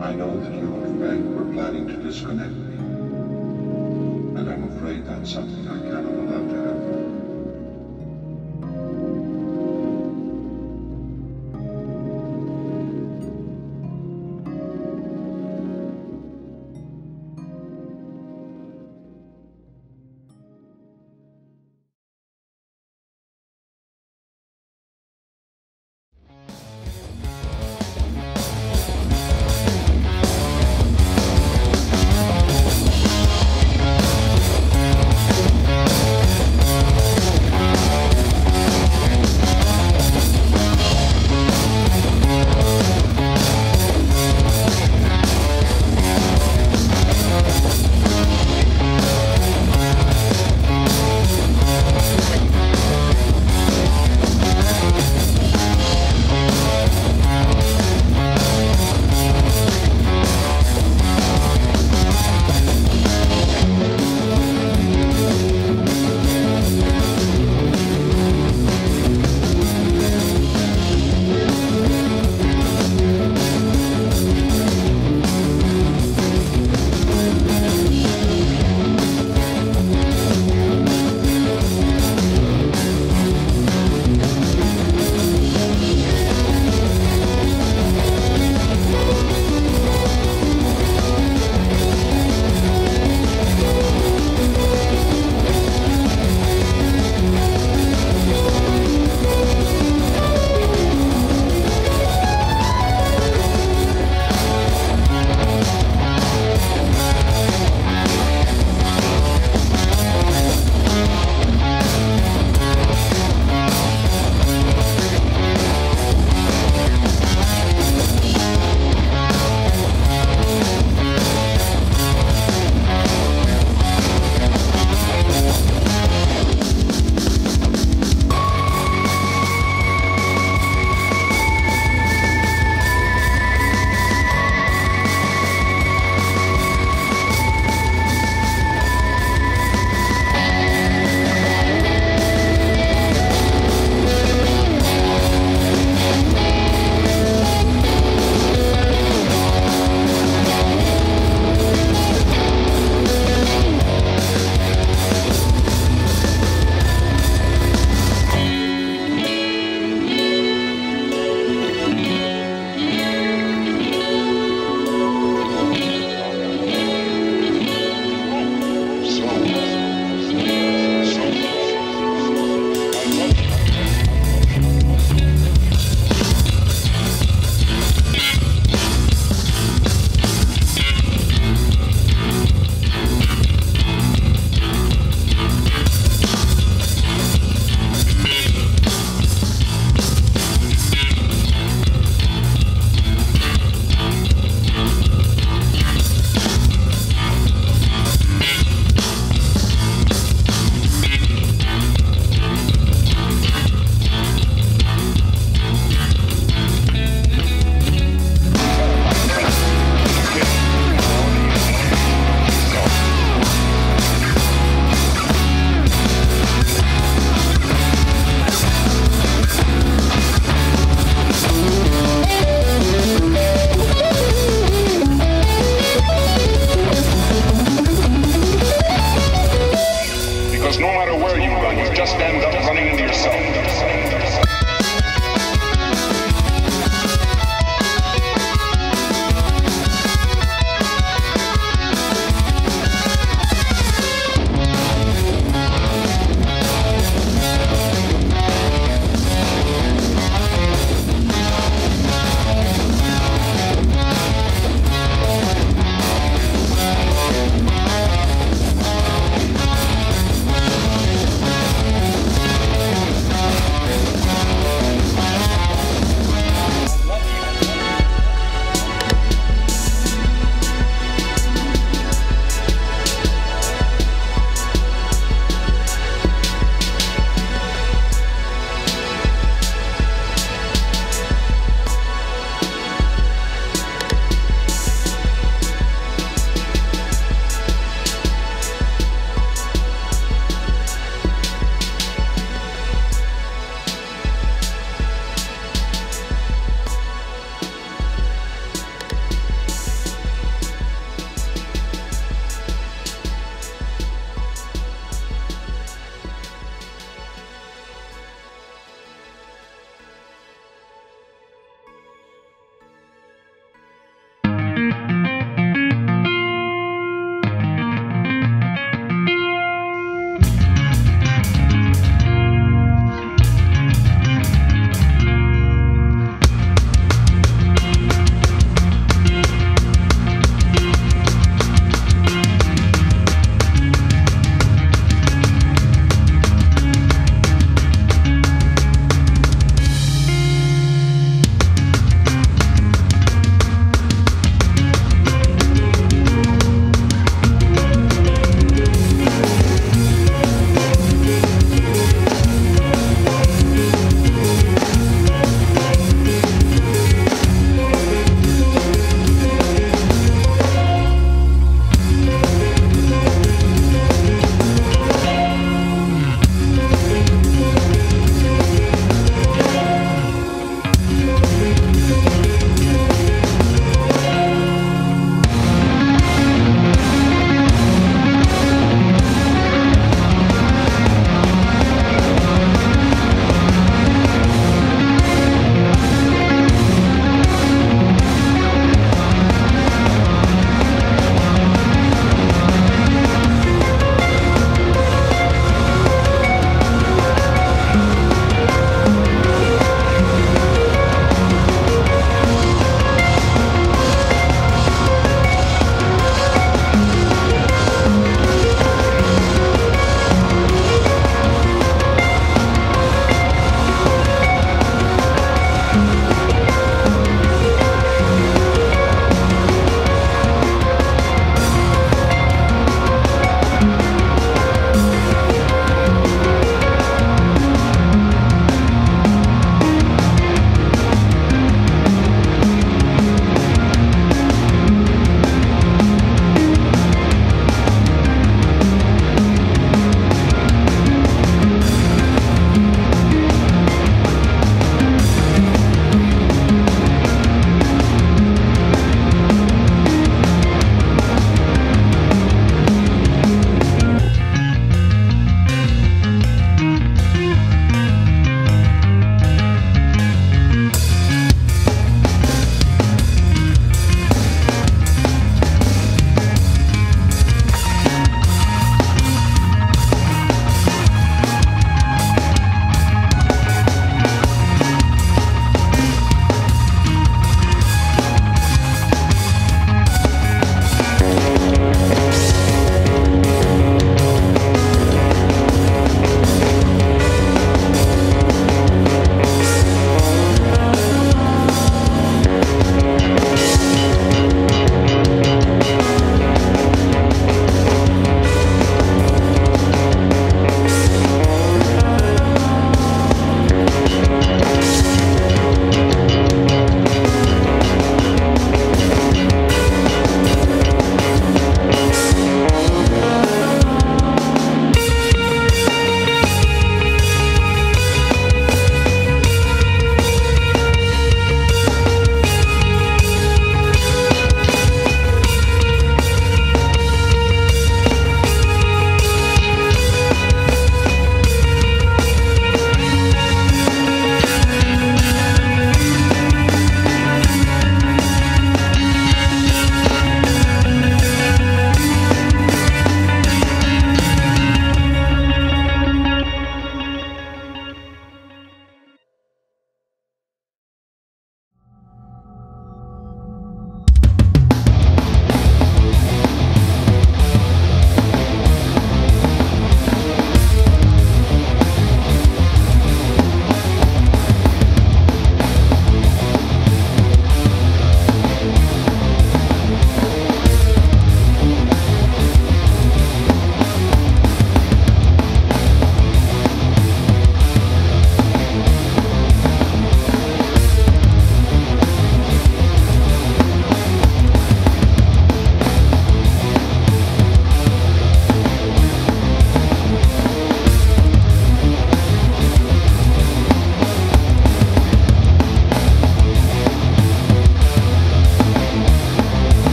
I know that you and Greg were planning to disconnect me, and I'm afraid that's something I cannot.